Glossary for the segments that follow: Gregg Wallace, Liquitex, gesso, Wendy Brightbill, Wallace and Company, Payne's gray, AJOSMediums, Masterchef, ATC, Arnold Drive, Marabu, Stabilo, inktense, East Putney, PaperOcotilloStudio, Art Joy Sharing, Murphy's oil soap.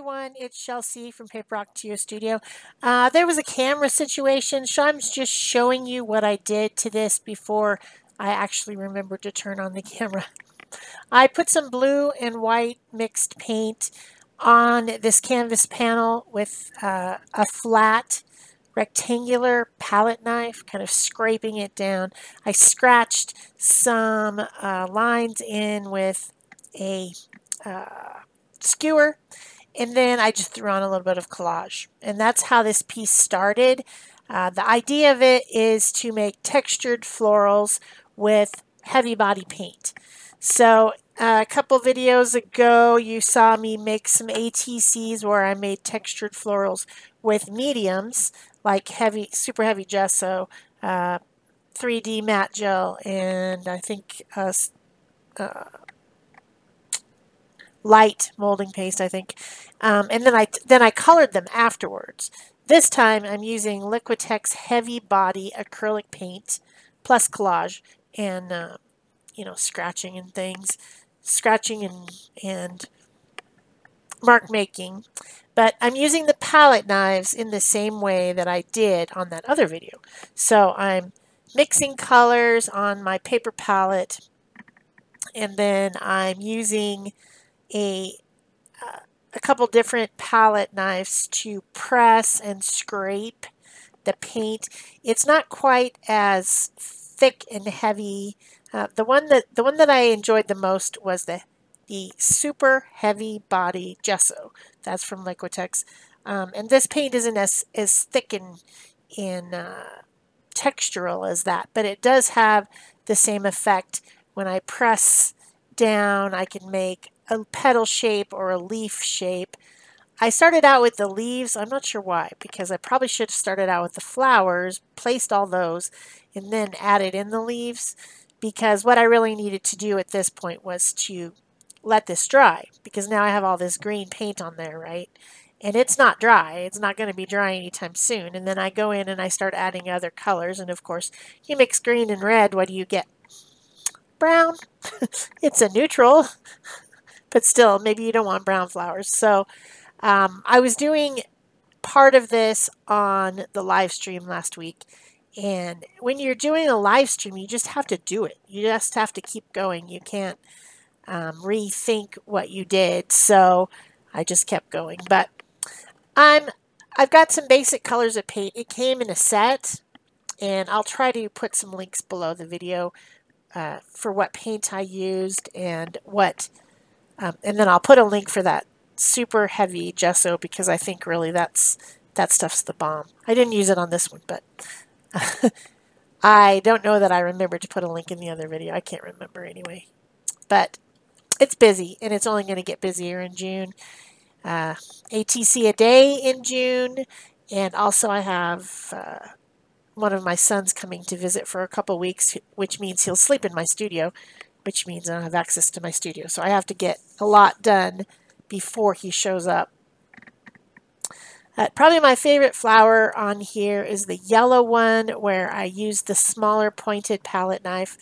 everyone, it's Chelsea from PaperOcotilloStudio. There was a camera situation, so I'm just showing you what I did to this before I actually remembered to turn on the camera. I put some blue and white mixed paint on this canvas panel with a flat rectangular palette knife, kind of scraping it down. I scratched some lines in with a skewer, and then I just threw on a little bit of collage, and that's how this piece started. The idea of it is to make textured florals with heavy body paint. So a couple videos ago you saw me make some ATCs where I made textured florals with mediums like heavy, super heavy gesso, 3D matte gel, and I think light molding paste, I think. And then I colored them afterwards. This time I'm using Liquitex heavy body acrylic paint plus collage and you know, scratching and mark making. But I'm using the palette knives in the same way that I did on that other video. So I'm mixing colors on my paper palette, and then I'm using a couple different palette knives to press and scrape the paint. It's not quite as thick and heavy. The one that I enjoyed the most was the super heavy body gesso. That's from Liquitex. And this paint isn't as thick and textural as that, but it does have the same effect. When I press down, I can make a petal shape or a leaf shape. I started out with the leaves. I'm not sure why, because I probably should have started out with the flowers, placed all those, and then added in the leaves, because what I really needed to do at this point was to let this dry, because now I have all this green paint on there, right? And it's not dry. It's not going to be dry anytime soon. And then I go in and I start adding other colors. And of course, you mix green and red, what do you get? Brown. It's a neutral, but still, maybe you don't want brown flowers. So I was doing part of this on the live stream last week. And when you're doing a live stream, you just have to do it. You just have to keep going. You can't rethink what you did. So I just kept going. But I've got some basic colors of paint. It came in a set, and I'll try to put some links below the video for what paint I used and what. And then I'll put a link for that super heavy gesso, because I think really that stuff's the bomb. I didn't use it on this one, but I don't know that I remembered to put a link in the other video. I can't remember anyway. But it's busy, and it's only going to get busier in June. ATC a day in June, and also I have one of my sons coming to visit for a couple weeks, which means he'll sleep in my studio, which means I don't have access to my studio. So I have to get a lot done before he shows up. Probably my favorite flower on here is the yellow one, where I use the smaller pointed palette knife.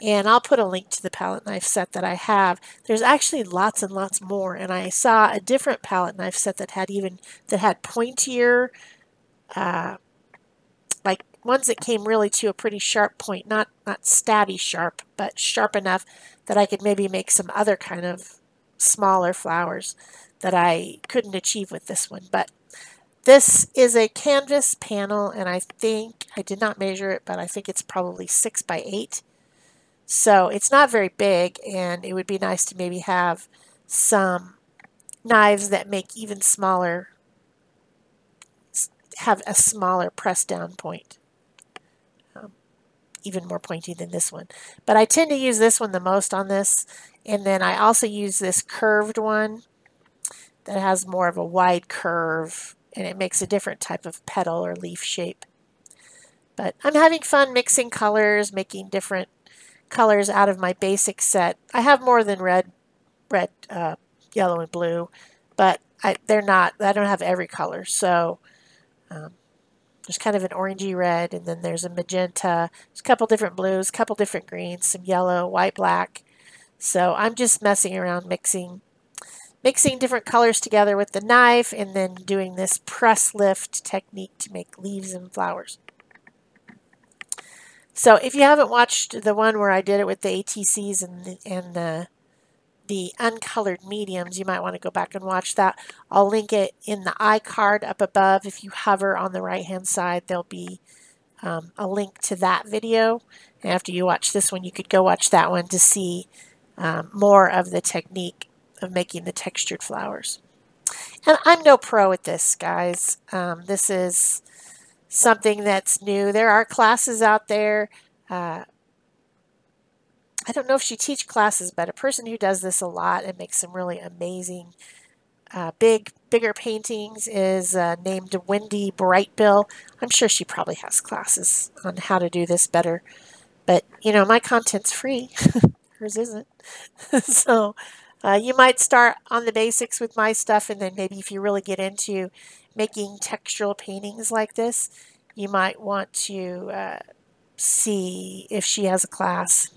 And I'll put a link to the palette knife set that I have. There's actually lots and lots more. And I saw a different palette knife set that had pointier, like ones that came really to a pretty sharp point. Not stabby sharp, but sharp enough that I could maybe make some other kind of smaller flowers that I couldn't achieve with this one. But this is a canvas panel, and I think, I did not measure it, but I think it's probably 6 by 8. So it's not very big, and it would be nice to maybe have some knives that make even smaller, have a smaller press down point. Even more pointy than this one. But I tend to use this one the most on this. And then I also use this curved one that has more of a wide curve, and it makes a different type of petal or leaf shape. But I'm having fun mixing colors, making different colors out of my basic set. I have more than red, yellow, and blue, but I don't have every color. So there's kind of an orangey red, and then there's a magenta, there's a couple different blues, a couple different greens, some yellow, white, black. So I'm just messing around mixing mixing different colors together with the knife and then doing this press lift technique to make leaves and flowers. So if you haven't watched the one where I did it with the ATCs and the uncolored mediums, you might want to go back and watch that. I'll link it in the iCard up above. If you hover on the right-hand side, there'll be a link to that video. And after you watch this one, you could go watch that one to see more of the technique of making the textured flowers. And I'm no pro at this, guys. This is something that's new. There are classes out there. I don't know if she teaches classes, but a person who does this a lot and makes some really amazing, bigger paintings is named Wendy Brightbill. I'm sure she probably has classes on how to do this better, but you know, my content's free. Hers isn't. So you might start on the basics with my stuff, and then maybe if you really get into making textural paintings like this, you might want to see if she has a class.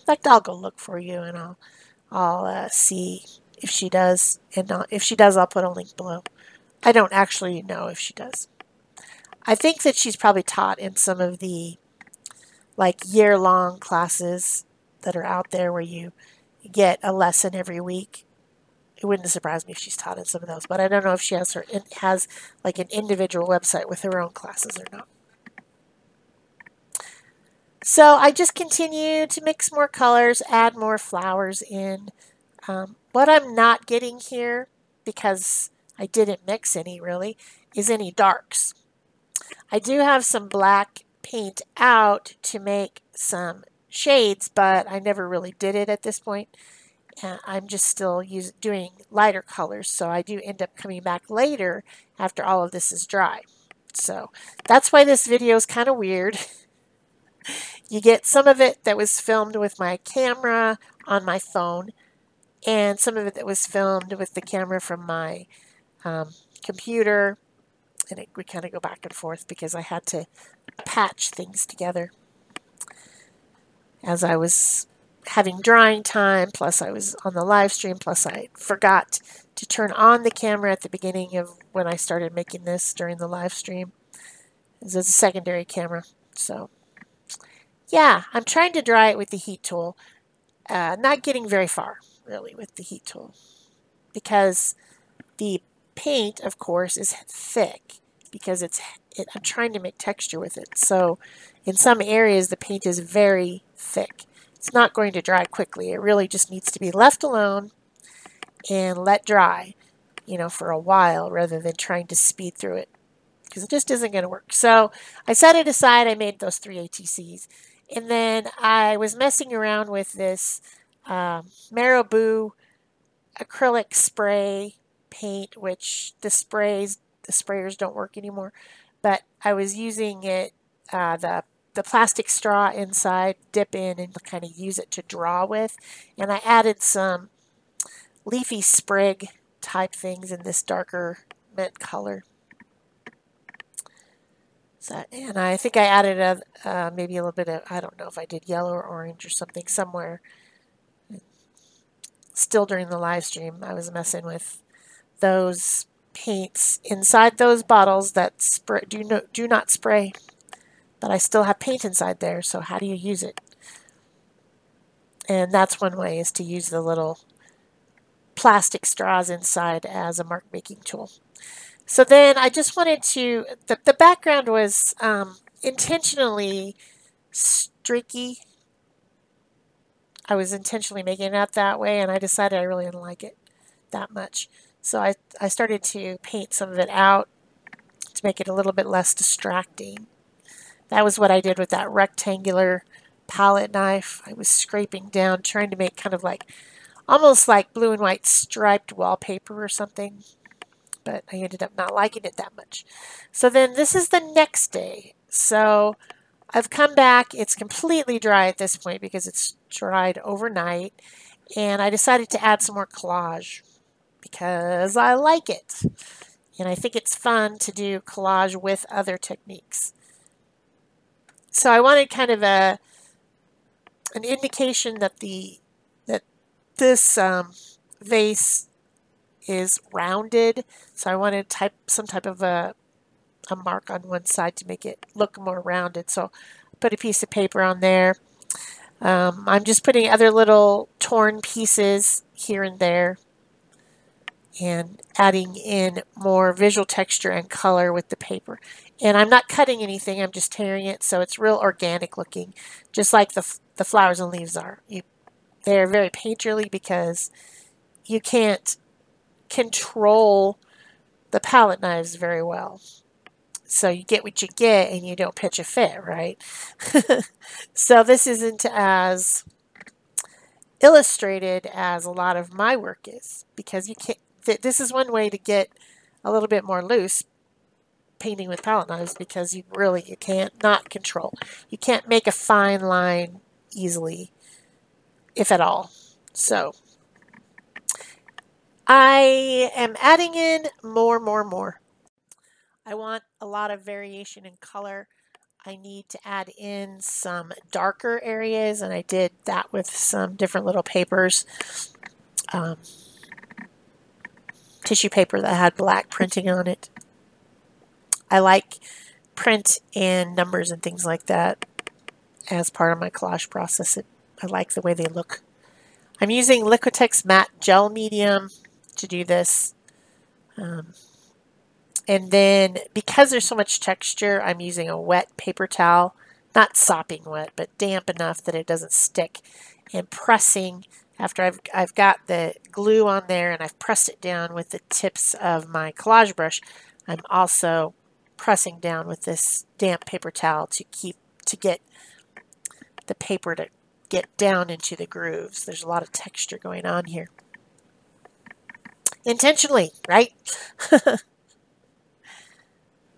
In fact, I'll go look for you, and I'll see if she does, and if she does, I'll put a link below. I don't actually know if she does. I think that she's probably taught in some of the like year-long classes that are out there where you get a lesson every week. It wouldn't surprise me if she's taught in some of those, but I don't know if she has like an individual website with her own classes or not. So I just continue to mix more colors, add more flowers in. What I'm not getting here, because I didn't mix any really, is any darks. I do have some black paint out to make some shades, but I never really did it at this point. I'm just still doing lighter colors, so I do end up coming back later after all of this is dry. So that's why this video is kind of weird. You get some of it that was filmed with my camera on my phone, and some of it that was filmed with the camera from my computer. And we kind of go back and forth because I had to patch things together as I was having drying time, plus I was on the live stream, plus I forgot to turn on the camera at the beginning of when I started making this during the live stream. This is a secondary camera, so... yeah, I'm trying to dry it with the heat tool. Not getting very far, really, with the heat tool. Because the paint, of course, is thick. Because I'm trying to make texture with it. So, in some areas, the paint is very thick. It's not going to dry quickly. It really just needs to be left alone and let dry, you know, for a while, rather than trying to speed through it. Because it just isn't going to work. So, I set it aside. I made those 3 ATCs. And then I was messing around with this Marabu acrylic spray paint, which the sprayers don't work anymore. But I was using it, the plastic straw inside, dip in and kind of use it to draw with. And I added some leafy sprig type things in this darker mint color. And I think I added maybe a little bit of, I don't know if I did yellow or orange or something somewhere. Still during the live stream, I was messing with those paints inside those bottles that do not spray. But I still have paint inside there, so how do you use it? And that's one way, is to use the little plastic straws inside as a mark making tool. So then I just wanted to, the background was intentionally streaky. I was intentionally making it out that way, and I decided I really didn't like it that much. So I started to paint some of it out to make it a little bit less distracting. That was what I did with that rectangular palette knife. I was scraping down, trying to make kind of like, almost like blue and white striped wallpaper or something. But I ended up not liking it that much. So then this is the next day. So I've come back. It's completely dry at this point because it's dried overnight. And I decided to add some more collage because I like it. And I think it's fun to do collage with other techniques. So I wanted kind of an indication that this vase is rounded, so I want to type some type of a mark on one side to make it look more rounded. So put a piece of paper on there. I'm just putting other little torn pieces here and there and adding in more visual texture and color with the paper. And I'm not cutting anything, I'm just tearing it, so it's real organic looking, just like the flowers and leaves are. They're very painterly because you can't control the palette knives very well. So you get what you get and you don't pitch a fit, right? So this isn't as illustrated as a lot of my work is, because you can't, this is one way to get a little bit more loose painting with palette knives, because you really, you can't not control. You can't make a fine line easily, if at all. So I am adding in more. I want a lot of variation in color. I need to add in some darker areas, and I did that with some different little papers. Tissue paper that had black printing on it. I like print and numbers and things like that as part of my collage process. I like the way they look. I'm using Liquitex matte gel medium to do this. And then because there's so much texture, I'm using a wet paper towel, not sopping wet, but damp enough that it doesn't stick, and pressing after I've got the glue on there and I've pressed it down with the tips of my collage brush. I'm also pressing down with this damp paper towel to get the paper to get down into the grooves. There's a lot of texture going on here. Intentionally, right?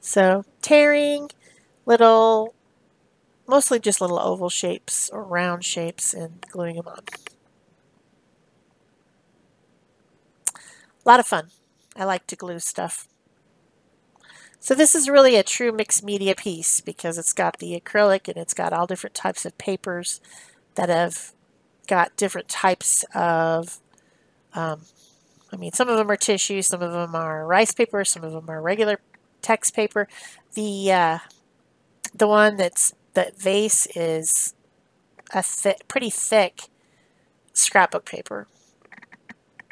So tearing little, mostly just little oval shapes or round shapes and gluing them on. A lot of fun. I like to glue stuff. So this is really a true mixed media piece, because it's got the acrylic and it's got all different types of papers that have got different types of, I mean, some of them are tissue, some of them are rice paper, some of them are regular text paper. The one that's that vase is a pretty thick scrapbook paper,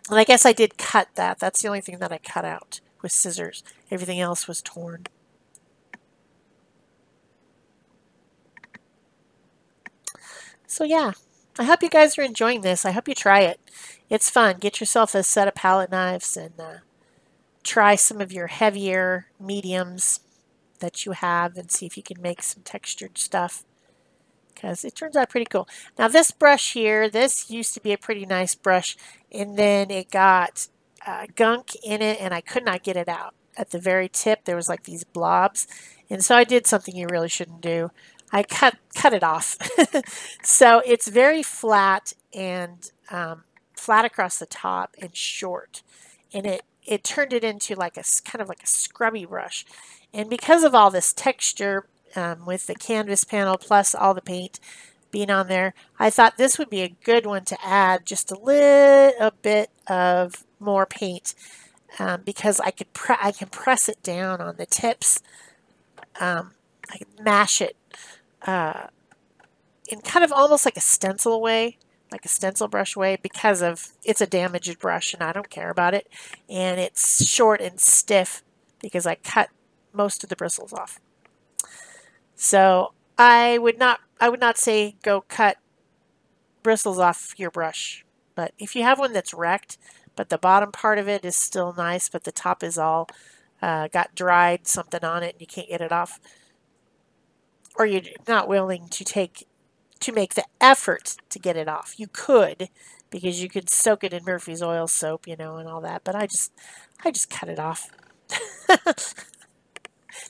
and I guess I did cut that. That's the only thing that I cut out with scissors. Everything else was torn. So yeah, I hope you guys are enjoying this. I hope you try it. It's fun. Get yourself a set of palette knives and try some of your heavier mediums that you have and see if you can make some textured stuff, because it turns out pretty cool. Now this brush here, this used to be a pretty nice brush, and then it got gunk in it and I could not get it out. At the very tip there was like these blobs, and so I did something you really shouldn't do. I cut it off. So it's very flat and flat across the top and short, and it turned it into like a kind of like a scrubby brush. And because of all this texture with the canvas panel plus all the paint being on there, I thought this would be a good one to add just a little bit of more paint, because I can press it down on the tips. I can mash it in kind of almost like a stencil way, like a stencil brush way, because of it's a damaged brush and I don't care about it, and it's short and stiff because I cut most of the bristles off. So I would not say go cut bristles off your brush, but if you have one that's wrecked but the bottom part of it is still nice but the top is all got dried something on it and you can't get it off, or you're not willing to make the effort to get it off. You could, because you could soak it in Murphy's oil soap, you know, and all that, but I just cut it off.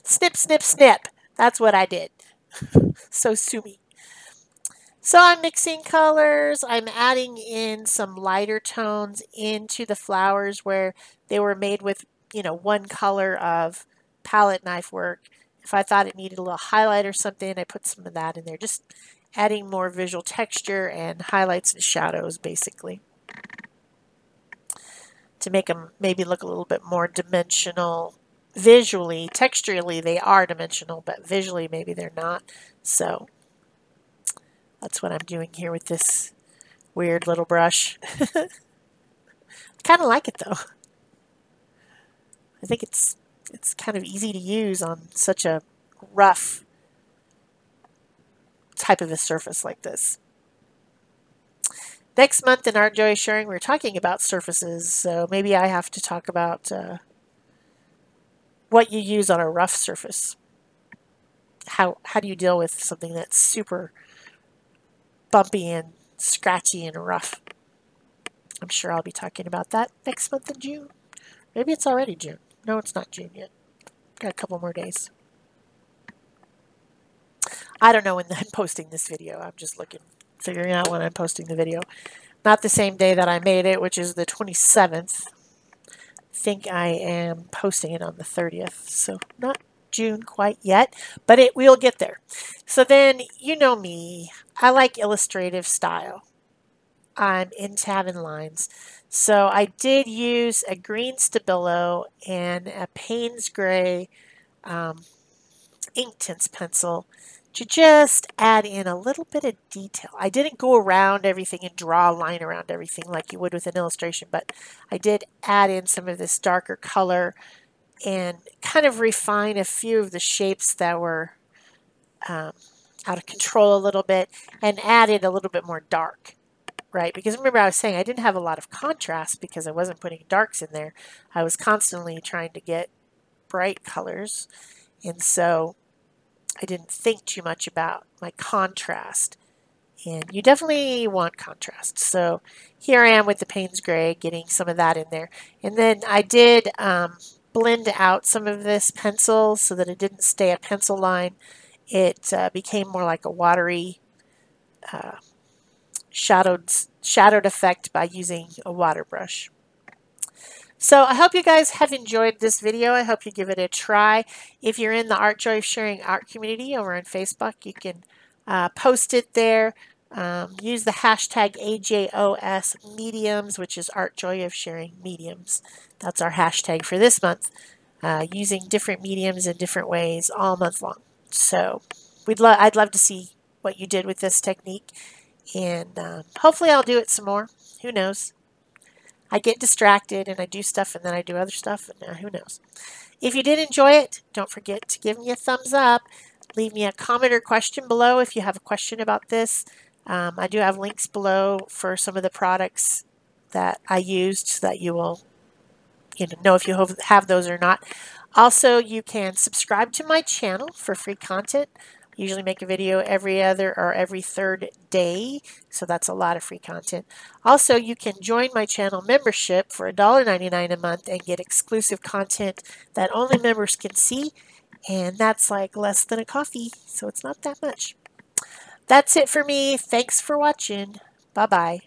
Snip, snip, snip. That's what I did. So sue me. So I'm mixing colors. I'm adding in some lighter tones into the flowers where they were made with, you know, one color of palette knife work. If I thought it needed a little highlight or something, I put some of that in there. Just adding more visual texture and highlights and shadows, basically. to make them maybe look a little bit more dimensional visually. Texturally, they are dimensional, but visually, maybe they're not. So that's what I'm doing here with this weird little brush. I kind of like it, though. I think it's kind of easy to use on such a rough type of a surface like this. Next month in Art Joy Sharing, we're talking about surfaces, so maybe I have to talk about what you use on a rough surface. How do you deal with something that's super bumpy and scratchy and rough? I'm sure I'll be talking about that next month in June. Maybe it's already June. No, it's not June yet. Got a couple more days. I don't know when I'm posting this video. I'm just looking, figuring out when I'm posting the video. Not the same day that I made it, which is the 27th. I think I am posting it on the 30th. So not June quite yet, but it will get there. So then, you know me. I like illustrative style. I'm into having lines. So I did use a green Stabilo and a Payne's gray Inktense pencil to just add in a little bit of detail. I didn't go around everything and draw a line around everything like you would with an illustration, but I did add in some of this darker color and kind of refine a few of the shapes that were out of control a little bit and added a little bit more dark. Right, because remember I was saying I didn't have a lot of contrast because I wasn't putting darks in there. I was constantly trying to get bright colors, and so I didn't think too much about my contrast. And you definitely want contrast. So here I am with the Payne's gray, getting some of that in there. And then I did blend out some of this pencil so that it didn't stay a pencil line. It became more like a watery shadowed effect by using a water brush. So I hope you guys have enjoyed this video. I hope you give it a try. If you're in the Art Joy Sharing Art Community over on Facebook, you can post it there. Use the hashtag AJOSMediums, which is Art Joy of Sharing Mediums. That's our hashtag for this month, using different mediums in different ways all month long. So I'd love to see what you did with this technique. And hopefully I'll do it some more. Who knows? I get distracted and I do stuff and then I do other stuff. And who knows? If you did enjoy it, don't forget to give me a thumbs up. Leave me a comment or question below if you have a question about this. I do have links below for some of the products that I used so that you will know if you have those or not. Also, you can subscribe to my channel for free content. Usually make a video every other or every third day, so that's a lot of free content. Also, you can join my channel membership for $1.99 a month and get exclusive content that only members can see, and that's like less than a coffee, so it's not that much. That's it for me. Thanks for watching. Bye-bye.